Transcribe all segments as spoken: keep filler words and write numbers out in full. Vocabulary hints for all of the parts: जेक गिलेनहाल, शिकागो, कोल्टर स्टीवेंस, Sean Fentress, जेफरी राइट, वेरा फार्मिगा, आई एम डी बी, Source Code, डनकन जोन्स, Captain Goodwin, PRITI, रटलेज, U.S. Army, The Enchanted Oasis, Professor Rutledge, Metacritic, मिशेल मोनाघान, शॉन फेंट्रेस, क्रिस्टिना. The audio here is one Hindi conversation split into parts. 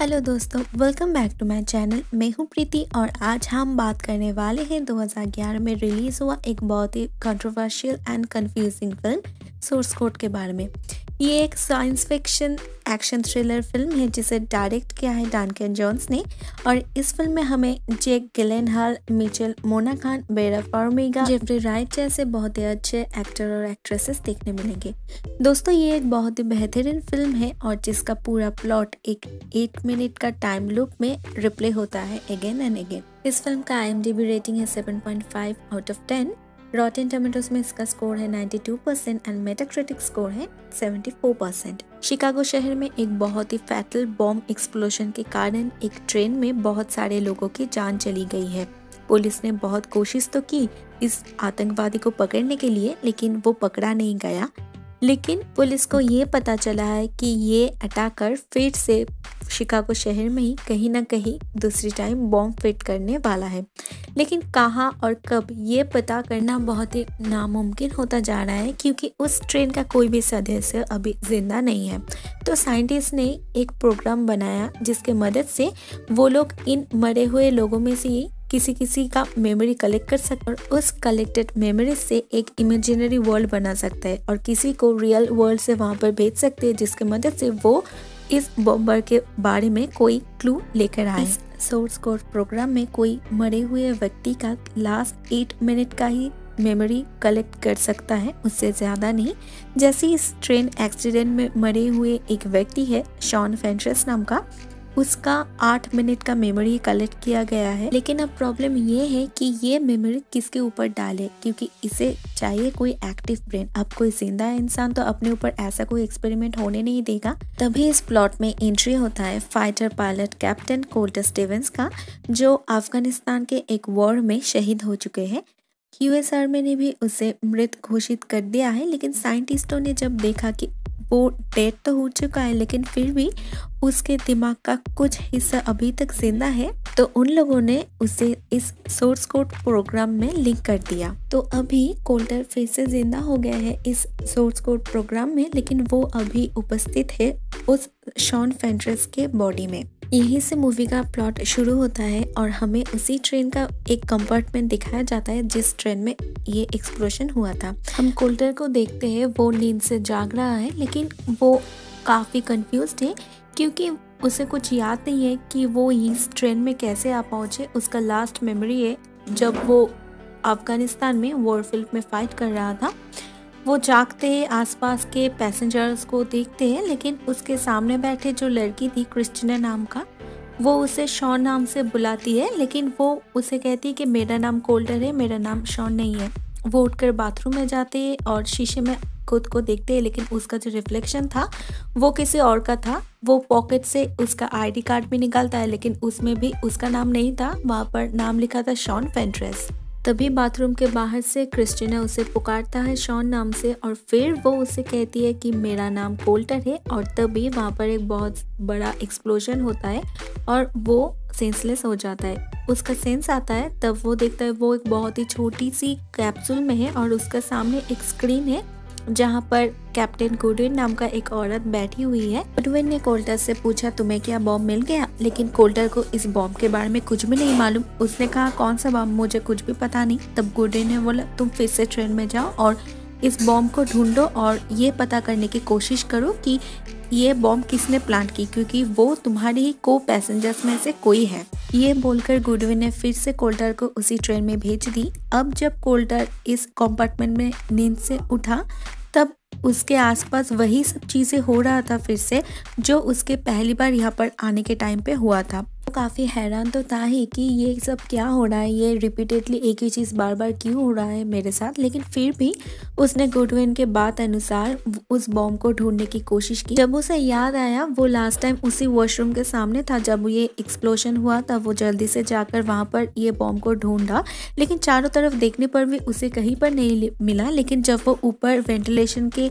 हेलो दोस्तों, welcome back to my channel. मैं हूं प्रीति और आज हम बात करने वाले हैं दो हज़ार ग्यारह में रिलीज़ हुआ एक बहुत ही controversial and confusing film source code के बारे में। ये एक science fiction action thriller film है जिसे डायरेक्ट किया है डनकन जोन्स ने और इस फिल्म में हमें जेक गिलेनहाल, मिशेल मोनाघान, वेरा फार्मिगा, जेफरी राइट जैसे बहुत ही अच्छे एक्टर और एक्ट्रेसेस देखने मिलेंगे। दोस्तों ये एक बहुत ही बेहतरीन फिल्म है और जिसका पूरा प्लॉट एक एट मिनट का टाइम लूप में रिप्ले होता है अगेन एंड अगेन। इस फिल्म का आई एम डी बी rating है seven point five out of ten. Rotten Tomatoes में इसका स्कोर है ninety two percent and Metacritic score है सेवेंटी फोर परसेंट। शिकागो शहर में एक बहुत ही फैटल बॉम्ब एक्सप्लोजन के कारण एक ट्रेन में बहुत सारे लोगों की जान चली गई है। पुलिस ने बहुत कोशिश तो की इस आतंकवादी को पकड़ने के लिए, लेकिन वो पकड़ा नहीं गया। लेकिन पुलिस को ये पता चला है कि ये अटैकर फिर से शिकागो शहर में ही कहीं ना कहीं दूसरी टाइम बॉम्ब फिट करने वाला है, लेकिन कहाँ और कब ये पता करना बहुत ही नामुमकिन होता जा रहा है क्योंकि उस ट्रेन का कोई भी सदस्य अभी जिंदा नहीं है। तो साइंटिस्ट ने एक प्रोग्राम बनाया जिसके मदद से वो लोग इन मरे हुए लोगों में से किसी किसी का मेमोरी कलेक्ट कर सकते और उस कलेक्टेड मेमोरी से एक इमेजिनरी वर्ल्ड बना सकता है और किसी को रियल वर्ल्ड से वहाँ पर भेज सकते हैं जिसके मदद से वो इस बॉम्बर के बारे में कोई क्लू लेकर आए। सोर्स कोड प्रोग्राम में कोई मरे हुए व्यक्ति का लास्ट एट मिनट का ही मेमोरी कलेक्ट कर सकता है, उससे ज़्यादा नहीं। जैसे इस ट्रेन एक्सीडेंट में मरे हुए एक व्यक्ति है शॉन फेंट्रेस नाम का, उसका आठ मिनट का मेमोरी कलेक्ट किया गया है। लेकिन अब प्रॉब्लम ये है कि ये मेमोरी किसके ऊपर डाले क्योंकि इसे चाहिए कोई एक्टिव ब्रेन। अब कोई जिंदा इंसान तो अपने ऊपर ऐसा कोई एक्सपेरिमेंट होने नहीं देगा। तभी इस प्लॉट में एंट्री होता है fighter pilot captain कोल्टर स्टीवेंस का, जो अफगानिस्तान के एक वॉर में शहीद हो चुके हैं। यूएस आर्मी ने भी उसे मृत घोषित कर दिया है, लेकिन साइंटिस्टों ने जब देखा कि वो डेड तो हो चुका है लेकिन फिर भी उसके दिमाग का कुछ हिस्सा अभी तक जिंदा है, तो उन लोगों ने उसे इस सोर्स कोड प्रोग्राम में लिंक कर दिया। तो अभी कोल्टर फिर से जिंदा हो गया है इस सोर्स कोड प्रोग्राम में, लेकिन वो अभी उपस्थित है उस शॉन फेंट्रेस के बॉडी में। यहीं से मूवी का प्लॉट शुरू होता है और हमें उसी ट्रेन का एक कंपार्टमेंट दिखाया जाता है जिस ट्रेन में ये एक्सप्लोजन हुआ था। हम कोल्टर को देखते हैं, वो नींद से जाग रहा है लेकिन वो काफ़ी कंफ्यूज्ड है क्योंकि उसे कुछ याद नहीं है कि वो इस ट्रेन में कैसे आ पहुँचे। उसका लास्ट मेमोरी है जब वो अफगानिस्तान में वॉरफील्ड में फाइट कर रहा था। वो जागते हैं, आसपास के पैसेंजर्स को देखते हैं, लेकिन उसके सामने बैठे जो लड़की थी क्रिस्टिना नाम का, वो उसे शॉन नाम से बुलाती है लेकिन वो उसे कहती है कि मेरा नाम कोल्टर है, मेरा नाम शॉन नहीं है। वो उठकर बाथरूम में जाते हैं और शीशे में खुद को देखते हैं, लेकिन उसका जो रिफ्लेक्शन था वो किसी और का था। वो पॉकेट से उसका आईडी कार्ड भी निकालता है लेकिन उसमें भी उसका नाम नहीं था, वहाँ पर नाम लिखा था शॉन फेंट्रेस। तभी बाथरूम के बाहर से क्रिस्टिना उसे पुकारता है शॉन नाम से और फिर वो उसे कहती है कि मेरा नाम कोल्टर है और तभी वहाँ पर एक बहुत बड़ा एक्सप्लोजन होता है और वो सेंसलेस हो जाता है। उसका सेंस आता है, तब वो देखता है वो एक बहुत ही छोटी सी कैप्सूल में है और उसका सामने एक स्क्रीन है जहाँ पर कैप्टन गुडविन नाम का एक औरत बैठी हुई है। गुडविन ने कोल्टर से पूछा तुम्हें क्या बॉम्ब मिल गया, लेकिन कोल्टर को इस बॉम्ब के बारे में कुछ भी नहीं मालूम। उसने कहा कौन सा बॉम्ब, मुझे कुछ भी पता नहीं। तब गुडविन ने बोला तुम फिर से ट्रेन में जाओ और इस बॉम्ब को ढूंढो और ये पता करने की कोशिश करो कि ये बॉम्ब किसने प्लांट की क्योंकि वो तुम्हारे ही को पैसेंजर्स में से कोई है। ये बोलकर गुडविन ने फिर से कोल्टर को उसी ट्रेन में भेज दी। अब जब कोल्टर इस कंपार्टमेंट में नींद से उठा तब उसके आसपास वही सब चीज़ें हो रहा था फिर से जो उसके पहली बार यहाँ पर आने के टाइम पे हुआ था। तो काफ़ी हैरान तो था ही कि ये सब क्या हो रहा है, ये रिपीटेडली एक ही चीज़ बार बार क्यों हो रहा है मेरे साथ, लेकिन फिर भी उसने गुडविन के बात अनुसार उस बॉम्ब को ढूंढने की कोशिश की। जब उसे याद आया वो लास्ट टाइम उसी वॉशरूम के सामने था जब ये एक्सप्लोजन हुआ था। वो जल्दी से जाकर वहाँ पर यह बॉम्ब को ढूंढा लेकिन चारों तरफ देखने पर भी उसे कहीं पर नहीं मिला, लेकिन जब वो ऊपर वेंटिलेशन के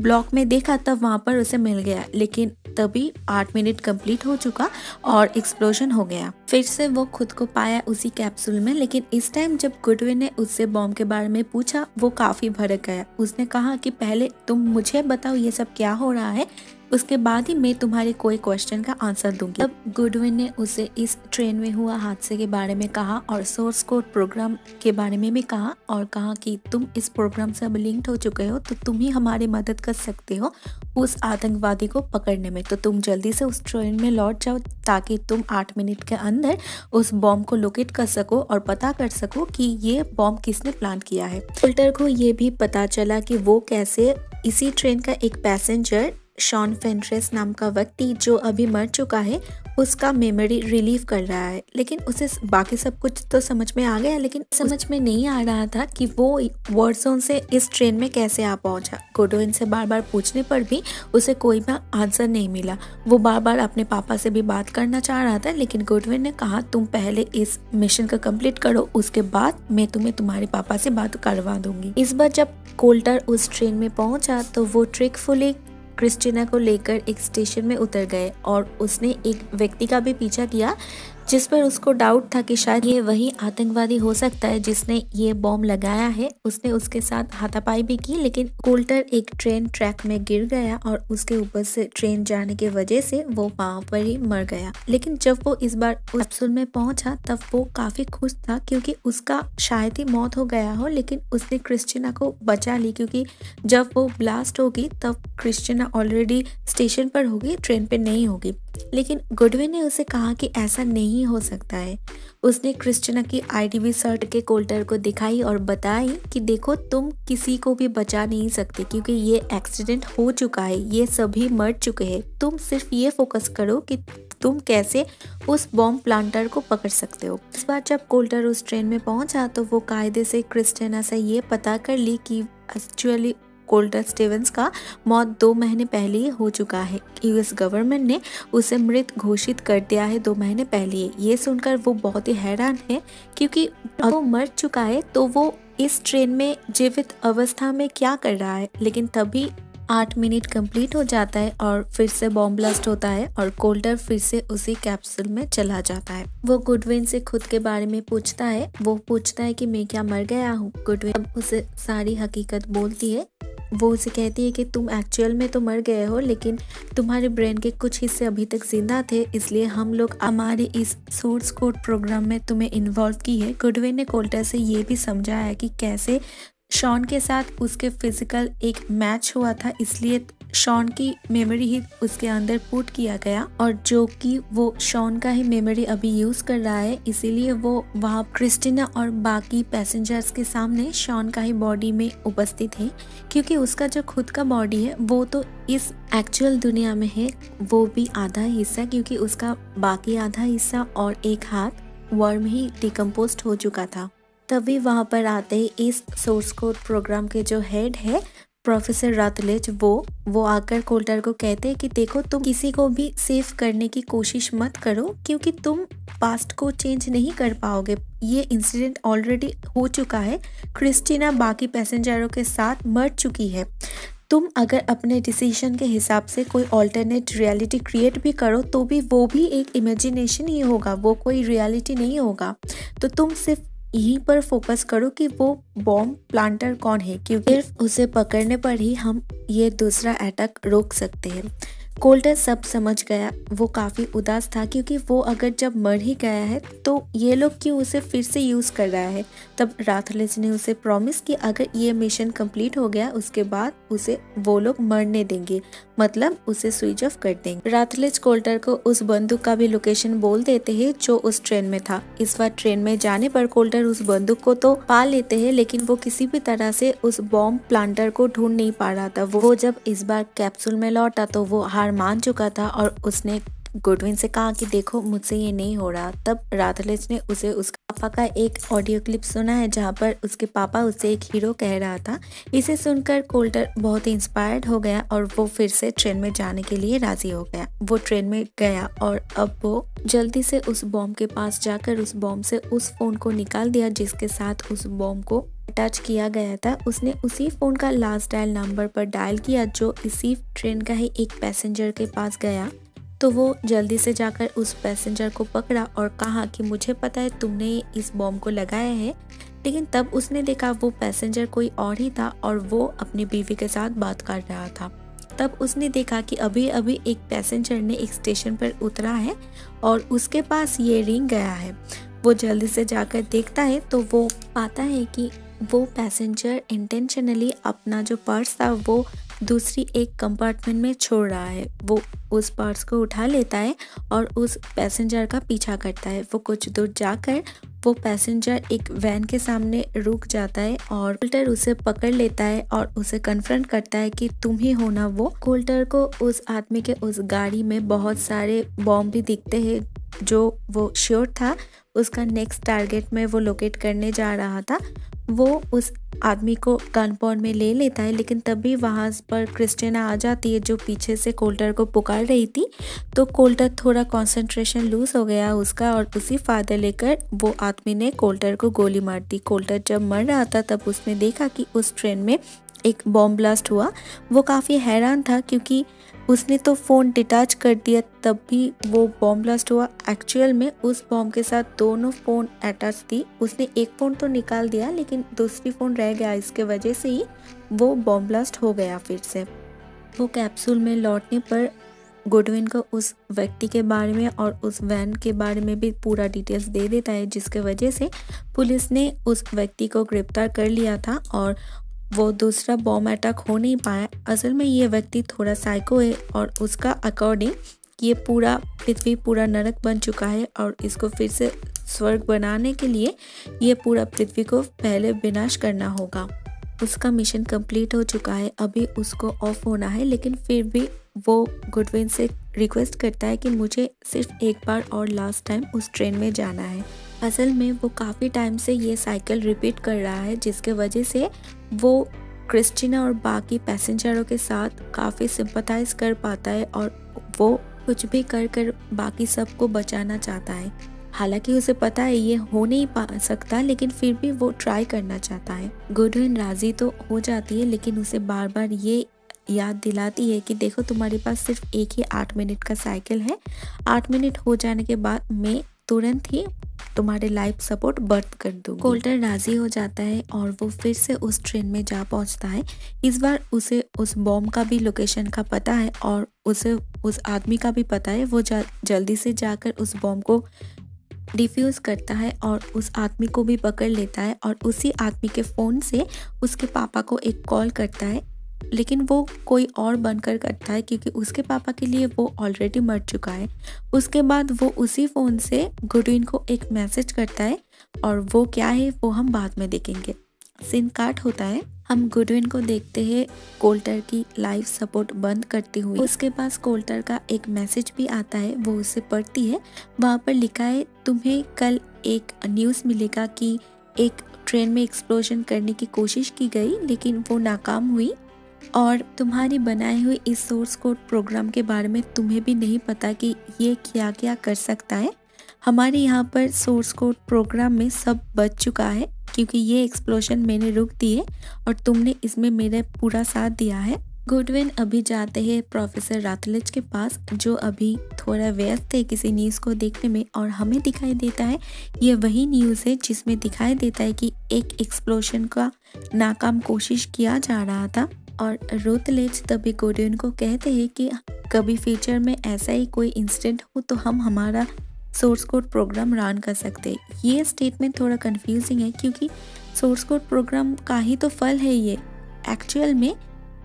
ब्लॉक में देखा तब वहाँ पर उसे मिल गया। लेकिन तभी आठ मिनट कंप्लीट हो चुका और एक्सप्लोजन हो गया। फिर से वो खुद को पाया उसी कैप्सूल में, लेकिन इस टाइम जब गुडविन ने उससे बॉम्ब के बारे में पूछा वो काफ़ी भड़क गया। उसने कहा कि पहले तुम मुझे बताओ ये सब क्या हो रहा है, उसके बाद ही मैं तुम्हारे कोई क्वेश्चन का आंसर दूंगी। तब गुडविन ने उसे इस ट्रेन में हुआ हादसे के बारे में कहा और सोर्स कोड प्रोग्राम के बारे में भी कहा और कहा कि तुम इस प्रोग्राम से अब लिंक्ड हो चुके हो तो तुम ही हमारी मदद कर सकते हो उस आतंकवादी को पकड़ने में। तो तुम जल्दी से उस ट्रेन में लौट जाओ ताकि तुम आठ मिनट के अंदर उस बॉम्ब को लोकेट कर सको और पता कर सको कि ये बॉम्ब किसने प्लांट किया है। कोल्टर को ये भी पता चला कि वो कैसे इसी ट्रेन का एक पैसेंजर शॉन फेंट्रेस नाम का व्यक्ति जो अभी मर चुका है उसका मेमोरी रिलीव कर रहा है, लेकिन उसे बाकी सब कुछ तो समझ में आ गया लेकिन समझ में नहीं आ रहा था कि वो वॉर जोन से इस ट्रेन में कैसे आ पहुंचा। गुडविन से बार बार पूछने पर भी उसे कोई भी आंसर नहीं मिला। वो बार बार अपने पापा से भी बात करना चाह रहा था लेकिन गुडविन ने कहा तुम पहले इस मिशन को कम्प्लीट करो उसके बाद मैं तुम्हें तुम्हारे पापा से बात करवा दूंगी। इस बार जब कोल्टर उस ट्रेन में पहुंचा तो वो ट्रिकफुली क्रिस्टीना को लेकर एक स्टेशन में उतर गए और उसने एक व्यक्ति का भी पीछा किया जिस पर उसको डाउट था कि शायद ये वही आतंकवादी हो सकता है जिसने ये बॉम्ब लगाया है। उसने उसके साथ हाथापाई भी की लेकिन कोल्टर एक ट्रेन ट्रैक में गिर गया और उसके ऊपर से ट्रेन जाने की वजह से वो वहाँ पर ही मर गया। लेकिन जब वो इस बार उस कैप्सूल में पहुंचा तब वो काफी खुश था क्योंकि उसका शायद ही मौत हो गया हो लेकिन उसने क्रिस्टीना को बचा ली क्योंकि जब वो ब्लास्ट होगी तब क्रिस्टीना ऑलरेडी स्टेशन पर होगी, ट्रेन पर नहीं होगी। लेकिन गुडविन ने उसे कहा कि ऐसा नहीं हो सकता है। उसने क्रिस्टीना की आईडीबी सर्ट के कोल्टर को दिखाई और बताई कि देखो तुम किसी को भी बचा नहीं सकते क्योंकि ये एक्सीडेंट हो चुका है, ये सभी मर चुके हैं, तुम सिर्फ ये फोकस करो कि तुम कैसे उस बॉम्ब प्लांटर को पकड़ सकते हो। इस बार जब कोल्टर उस ट्रेन में पहुंचा तो वो कायदे से क्रिस्टीना से ये पता कर ली कि एक्चुअली कोल्टर स्टीवंस का मौत दो महीने पहले ही हो चुका है, यूएस गवर्नमेंट ने उसे मृत घोषित कर दिया है दो महीने पहले ही। ये सुनकर वो बहुत ही हैरान है क्योंकि वो मर चुका है तो वो इस ट्रेन में जीवित अवस्था में क्या कर रहा है। लेकिन तभी आठ मिनट कंप्लीट हो जाता है और फिर से बॉम्ब ब्लास्ट होता है और कोल्टर फिर से उसी कैप्सूल में चला जाता है। वो गुडविन से खुद के बारे में पूछता है, वो पूछता है कि मैं क्या मर गया हूँ। गुडविन उसे सारी हकीकत बोलती है। वो उसे कहती है कि तुम एक्चुअल में तो मर गए हो लेकिन तुम्हारे ब्रेन के कुछ हिस्से अभी तक जिंदा थे इसलिए हम लोग हमारे इस सोर्स कोड प्रोग्राम में तुम्हें इन्वॉल्व की है। गुडविन ने कोल्टर से ये भी समझाया कि कैसे शॉन के साथ उसके फिजिकल एक मैच हुआ था इसलिए शॉन की मेमोरी ही उसके अंदर पुट किया गया और जो कि वो शॉन का ही मेमोरी अभी यूज़ कर रहा है इसीलिए वो वहाँ क्रिस्टीना और बाकी पैसेंजर्स के सामने शॉन का ही बॉडी में उपस्थित है क्योंकि उसका जो खुद का बॉडी है वो तो इस एक्चुअल दुनिया में है, वो भी आधा हिस्सा क्योंकि उसका बाकी आधा हिस्सा और एक हाथ वॉर में ही डिकम्पोज हो चुका था। तभी वहाँ पर आते ही इस सोर्स कोड प्रोग्राम के जो हेड है प्रोफेसर रटलेज वो वो आकर कोल्टर को कहते हैं कि देखो तुम किसी को भी सेफ करने की कोशिश मत करो क्योंकि तुम पास्ट को चेंज नहीं कर पाओगे, ये इंसिडेंट ऑलरेडी हो चुका है, क्रिस्टीना बाकी पैसेंजरों के साथ मर चुकी है। तुम अगर अपने डिसीजन के हिसाब से कोई ऑल्टरनेट रियलिटी क्रिएट भी करो तो भी वो भी एक इमेजिनेशन ही होगा, वो कोई रियलिटी नहीं होगा। तो तुम सिर्फ यहीं पर फोकस करो कि वो बॉम्ब प्लांटर कौन है क्योंकि उसे पकड़ने पर ही हम ये दूसरा अटैक रोक सकते हैं। कोल्टर सब समझ गया, वो काफ़ी उदास था क्योंकि वो अगर जब मर ही गया है तो ये लोग क्यों उसे फिर से यूज़ कर रहा है। तब रटलेज ने उसे प्रॉमिस कि अगर ये मिशन कंप्लीट हो गया उसके बाद उसे वो लोग मरने देंगे, मतलब उसे स्विच ऑफ कर देंगे। रटलेज कोल्टर को उस बंदूक का भी लोकेशन बोल देते हैं जो उस ट्रेन में था। इस बार ट्रेन में जाने पर कोल्टर उस बंदूक को तो पा लेते हैं लेकिन वो किसी भी तरह से उस बॉम्ब प्लांटर को ढूंढ नहीं पा रहा था। वो जब इस बार कैप्सूल में लौटा तो वो हार मान चुका था और उसने गुडविन से कहा कि देखो मुझसे ये नहीं हो रहा। तब रटलेज ने उसे उसका पापा का एक ऑडियो क्लिप सुना है जहाँ पर उसके पापा उसे एक हीरो कह रहा था। इसे सुनकर कोल्टर बहुत ही इंस्पायर्ड हो गया और वो फिर से ट्रेन में जाने के लिए राजी हो गया। वो ट्रेन में गया और अब वो जल्दी से उस बॉम्ब के पास जाकर उस बॉम्ब से उस फोन को निकाल दिया जिसके साथ उस बॉम्ब को अटैच किया गया था। उसने उसी फ़ोन का लास्ट डायल नंबर पर डायल किया जो इसी ट्रेन का ही एक पैसेंजर के पास गया। तो वो जल्दी से जाकर उस पैसेंजर को पकड़ा और कहा कि मुझे पता है तुमने इस बॉम्ब को लगाया है। लेकिन तब उसने देखा वो पैसेंजर कोई और ही था और वो अपनी बीवी के साथ बात कर रहा था। तब उसने देखा कि अभी अभी एक पैसेंजर ने एक स्टेशन पर उतरा है और उसके पास ये रिंग गया है। वो जल्दी से जाकर देखता है तो वो पाता है कि वो पैसेंजर इंटेंशनली अपना जो पर्स था वो दूसरी एक कंपार्टमेंट में छोड़ रहा है। वो उस पर्स को उठा लेता है और उस पैसेंजर का पीछा करता है। वो कुछ दूर जाकर वो पैसेंजर एक वैन के सामने रुक जाता है और कोल्टर उसे पकड़ लेता है और उसे कन्फ्रंट करता है कि तुम ही हो ना वो। कोल्टर को उस आदमी के उस गाड़ी में बहुत सारे बॉम्ब भी दिखते हैं जो वो श्योर था उसका नेक्स्ट टारगेट में वो लोकेट करने जा रहा था। वो उस आदमी को कंपाउंड में ले लेता है लेकिन तभी वहाँ पर क्रिस्टिना आ जाती है जो पीछे से कोल्टर को पुकार रही थी। तो कोल्टर थोड़ा कंसंट्रेशन लूज हो गया उसका और उसी फादर लेकर वो आदमी ने कोल्टर को गोली मार दी। कोल्टर जब मर रहा था तब उसने देखा कि उस ट्रेन में एक बॉम्ब ब्लास्ट हुआ। वो काफ़ी हैरान था क्योंकि उसने तो फ़ोन डिटैच कर दिया तब भी वो बॉम्ब ब्लास्ट हुआ। एक्चुअल में उस बॉम्ब के साथ दोनों फ़ोन अटैच थी। उसने एक फ़ोन तो निकाल दिया लेकिन दूसरी फ़ोन रह गया। इसके वजह से ही वो बॉम्ब ब्लास्ट हो गया फिर से। वो कैप्सूल में लौटने पर गुडविन को उस व्यक्ति के बारे में और उस वैन के बारे में भी पूरा डिटेल्स दे देता है जिसके वजह से पुलिस ने उस व्यक्ति को गिरफ्तार कर लिया था और वो दूसरा बॉम्ब अटैक हो नहीं पाया। असल में ये व्यक्ति थोड़ा साइको है और उसका अकॉर्डिंग ये पूरा पृथ्वी पूरा नरक बन चुका है और इसको फिर से स्वर्ग बनाने के लिए ये पूरा पृथ्वी को पहले विनाश करना होगा। उसका मिशन कंप्लीट हो चुका है, अभी उसको ऑफ होना है लेकिन फिर भी वो गुडविन से रिक्वेस्ट करता है कि मुझे सिर्फ एक बार और लास्ट टाइम उस ट्रेन में जाना है। असल में वो काफ़ी टाइम से ये साइकिल रिपीट कर रहा है जिसके वजह से वो क्रिस्टिना और बाकी पैसेंजरों के साथ काफ़ी सिंपथाइज कर पाता है और वो कुछ भी कर कर बाकी सबको बचाना चाहता है। हालांकि उसे पता है ये हो नहीं पा सकता लेकिन फिर भी वो ट्राई करना चाहता है। गुडविन राजी तो हो जाती है लेकिन उसे बार बार ये याद दिलाती है कि देखो तुम्हारे पास सिर्फ एक ही आठ मिनट का साइकिल है। आठ मिनट हो जाने के बाद मैं तुरंत ही तुम्हारे लाइफ सपोर्ट बर्थ कर दूँ। कोल्टर राजी हो जाता है और वो फिर से उस ट्रेन में जा पहुंचता है। इस बार उसे उस बॉम्ब का भी लोकेशन का पता है और उसे उस आदमी का भी पता है। वो जा, जल्दी से जाकर उस बॉम्ब को डिफ्यूज करता है और उस आदमी को भी पकड़ लेता है और उसी आदमी के फ़ोन से उसके पापा को एक कॉल करता है लेकिन वो कोई और बनकर करता है क्योंकि उसके पापा के लिए वो ऑलरेडी मर चुका है। उसके बाद वो उसी फ़ोन से गुडविन को एक मैसेज करता है और वो क्या है वो हम बाद में देखेंगे। सीन काट होता है, हम गुडविन को देखते हैं कोल्टर की लाइफ सपोर्ट बंद करती हुई। उसके पास कोल्टर का एक मैसेज भी आता है, वो उसे पढ़ती है। वहाँ पर लिखा है तुम्हें कल एक न्यूज़ मिलेगा कि एक ट्रेन में एक्सप्लोजन करने की कोशिश की गई लेकिन वो नाकाम हुई और तुम्हारी बनाई हुई इस सोर्स कोड प्रोग्राम के बारे में तुम्हें भी नहीं पता कि ये क्या क्या कर सकता है। हमारे यहाँ पर सोर्स कोड प्रोग्राम में सब बच चुका है क्योंकि ये एक्सप्लोजन मैंने रोक दिए और तुमने इसमें मेरा पूरा साथ दिया है। गुडविन अभी जाते हैं प्रोफेसर रातलेज के पास जो अभी थोड़ा व्यस्त है किसी न्यूज़ को देखने में और हमें दिखाई देता है ये वही न्यूज़ है जिसमें दिखाई देता है कि एक एक्सप्लोजन का नाकाम कोशिश किया जा रहा था और रुतलेज तभी गुडविन को कहते हैं कि कभी फ्यूचर में ऐसा ही कोई इंसिडेंट हो तो हम हमारा सोर्स कोड प्रोग्राम रन कर सकते हैं। ये स्टेटमेंट थोड़ा कंफ्यूजिंग है क्योंकि सोर्स कोड प्रोग्राम का ही तो फल है ये। एक्चुअल में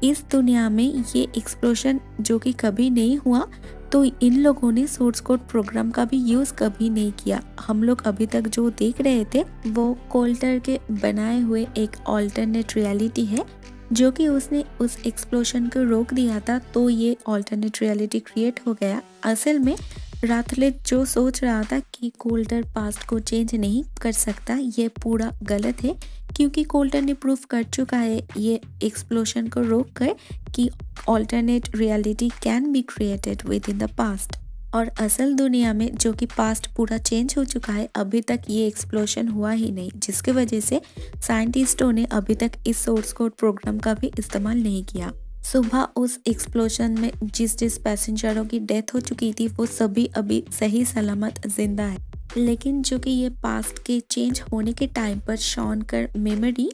इस दुनिया में ये एक्सप्लोजन जो कि कभी नहीं हुआ तो इन लोगों ने सोर्स कोड प्रोग्राम का भी यूज़ कभी नहीं किया। हम लोग अभी तक जो देख रहे थे वो कोल्टर के बनाए हुए एक ऑल्टरनेट रियलिटी है जो कि उसने उस एक्सप्लोशन को रोक दिया था तो ये ऑल्टरनेट रियलिटी क्रिएट हो गया। असल में रातलेट जो सोच रहा था कि कोल्टर पास्ट को चेंज नहीं कर सकता ये पूरा गलत है क्योंकि कोल्टर ने प्रूफ कर चुका है ये एक्सप्लोशन को रोक कर कि alternate reality can be created with in the past. और असल दुनिया में जो कि पास्ट पूरा चेंज हो चुका है, अभी तक ये एक्सप्लोशन हुआ ही नहीं जिसके वजह से साइंटिस्टों ने अभी तक इस सोर्स कोड प्रोग्राम का भी इस्तेमाल नहीं किया। सुबह उस एक्सप्लोशन में जिस जिस पैसेंजरों की डेथ हो चुकी थी वो सभी अभी सही सलामत जिंदा है लेकिन जो कि ये पास्ट के चेंज होने के टाइम पर शॉन कर मेमोरी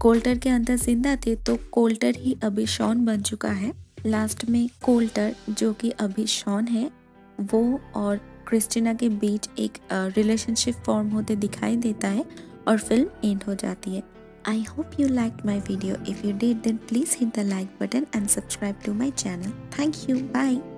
कोल्टर के अंदर जिंदा थे तो कोल्टर ही अभी शॉन बन चुका है। लास्ट में कोल्टर, जो कि अभी शॉन है, वो और क्रिस्टिना के बीच एक रिलेशनशिप फॉर्म होते दिखाई देता है और फिल्म एंड हो जाती है। I hope you like my video. If you did then please hit the like button and subscribe to my channel. Thank you, bye.